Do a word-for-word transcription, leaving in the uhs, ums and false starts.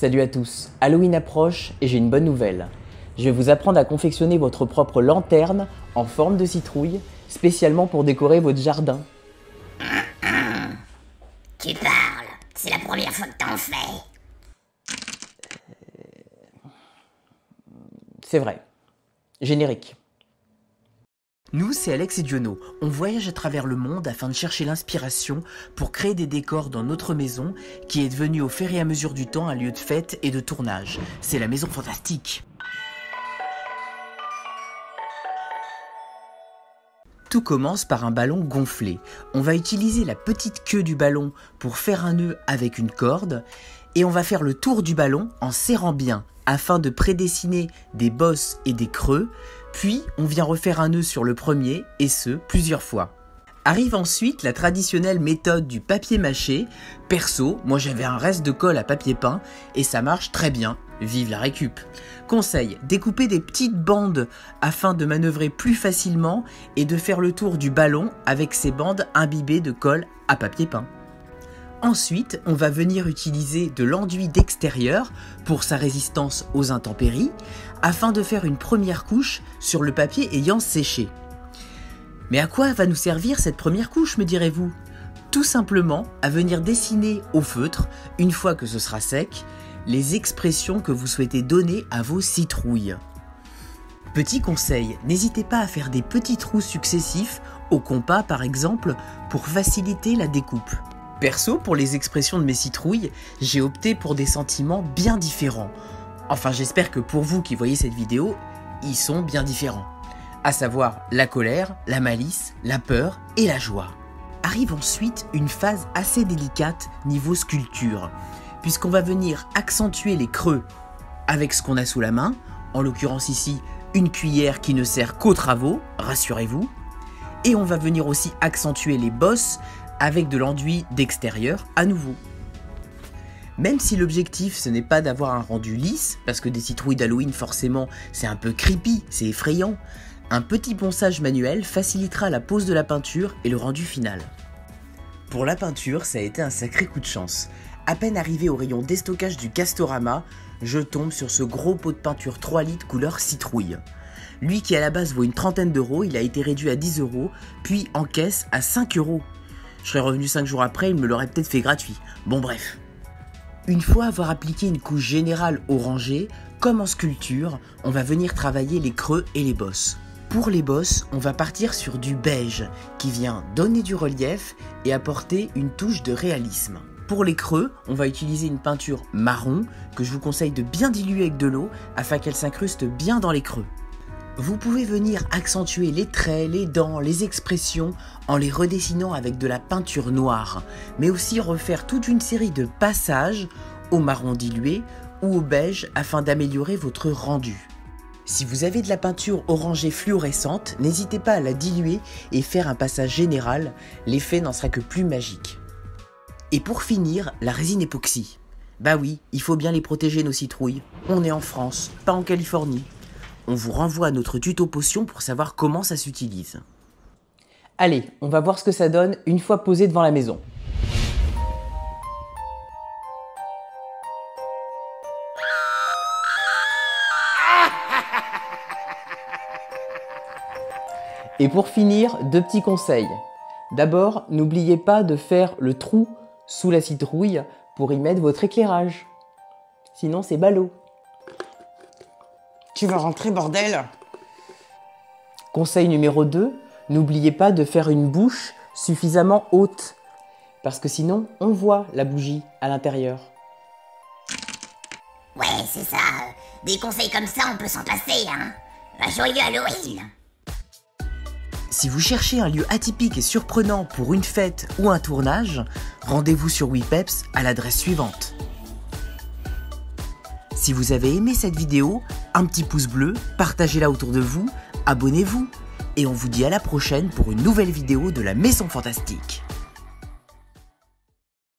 Salut à tous, Halloween approche et j'ai une bonne nouvelle. Je vais vous apprendre à confectionner votre propre lanterne en forme de citrouille, spécialement pour décorer votre jardin. Hum, hum. Tu parles, c'est la première fois que t'en fais. C'est vrai. Générique. Nous, c'est Alex et Diono. On voyage à travers le monde afin de chercher l'inspiration pour créer des décors dans notre maison qui est devenue au fur et à mesure du temps un lieu de fête et de tournage. C'est la Maison Fantastique. Tout commence par un ballon gonflé. On va utiliser la petite queue du ballon pour faire un nœud avec une corde et on va faire le tour du ballon en serrant bien afin de prédessiner des bosses et des creux. Puis, on vient refaire un nœud sur le premier, et ce, plusieurs fois. Arrive ensuite la traditionnelle méthode du papier mâché. Perso, moi j'avais un reste de colle à papier peint, et ça marche très bien. Vive la récup! Conseil, découpez des petites bandes afin de manœuvrer plus facilement et de faire le tour du ballon avec ces bandes imbibées de colle à papier peint. Ensuite, on va venir utiliser de l'enduit d'extérieur pour sa résistance aux intempéries afin de faire une première couche sur le papier ayant séché. Mais à quoi va nous servir cette première couche, me direz-vous? Tout simplement à venir dessiner au feutre, une fois que ce sera sec, les expressions que vous souhaitez donner à vos citrouilles. Petit conseil, n'hésitez pas à faire des petits trous successifs, au compas par exemple, pour faciliter la découpe. Perso, pour les expressions de mes citrouilles, j'ai opté pour des sentiments bien différents. Enfin, j'espère que pour vous qui voyez cette vidéo, ils sont bien différents. À savoir la colère, la malice, la peur et la joie. Arrive ensuite une phase assez délicate niveau sculpture, puisqu'on va venir accentuer les creux avec ce qu'on a sous la main, en l'occurrence ici, une cuillère qui ne sert qu'aux travaux, rassurez-vous. Et on va venir aussi accentuer les bosses avec de l'enduit d'extérieur à nouveau. Même si l'objectif ce n'est pas d'avoir un rendu lisse, parce que des citrouilles d'Halloween forcément c'est un peu creepy, c'est effrayant, un petit ponçage manuel facilitera la pose de la peinture et le rendu final. Pour la peinture, ça a été un sacré coup de chance. À peine arrivé au rayon déstockage du Castorama, je tombe sur ce gros pot de peinture trois litres couleur citrouille. Lui qui à la base vaut une trentaine d'euros, il a été réduit à dix euros, puis en caisse à cinq euros. Je serais revenu cinq jours après, il me l'aurait peut-être fait gratuit. Bon bref. Une fois avoir appliqué une couche générale orangée, comme en sculpture, on va venir travailler les creux et les bosses. Pour les bosses, on va partir sur du beige, qui vient donner du relief et apporter une touche de réalisme. Pour les creux, on va utiliser une peinture marron, que je vous conseille de bien diluer avec de l'eau, afin qu'elle s'incruste bien dans les creux. Vous pouvez venir accentuer les traits, les dents, les expressions en les redessinant avec de la peinture noire, mais aussi refaire toute une série de passages au marron dilué ou au beige afin d'améliorer votre rendu. Si vous avez de la peinture orangée fluorescente, n'hésitez pas à la diluer et faire un passage général, l'effet n'en sera que plus magique. Et pour finir, la résine époxy. Bah oui, il faut bien les protéger nos citrouilles, on est en France, pas en Californie. On vous renvoie à notre tuto potion pour savoir comment ça s'utilise. Allez, on va voir ce que ça donne une fois posé devant la maison. Et pour finir, deux petits conseils. D'abord, n'oubliez pas de faire le trou sous la citrouille pour y mettre votre éclairage. Sinon, c'est ballot. Tu vas rentrer, bordel! Conseil numéro deux, n'oubliez pas de faire une bouche suffisamment haute, parce que sinon, on voit la bougie à l'intérieur. Ouais, c'est ça. Des conseils comme ça, on peut s'en passer, hein. Bah, joyeux Halloween! Si vous cherchez un lieu atypique et surprenant pour une fête ou un tournage, rendez-vous sur Wepeps à l'adresse suivante. Si vous avez aimé cette vidéo, un petit pouce bleu, partagez-la autour de vous, abonnez-vous, et on vous dit à la prochaine pour une nouvelle vidéo de la Maison Fantastique.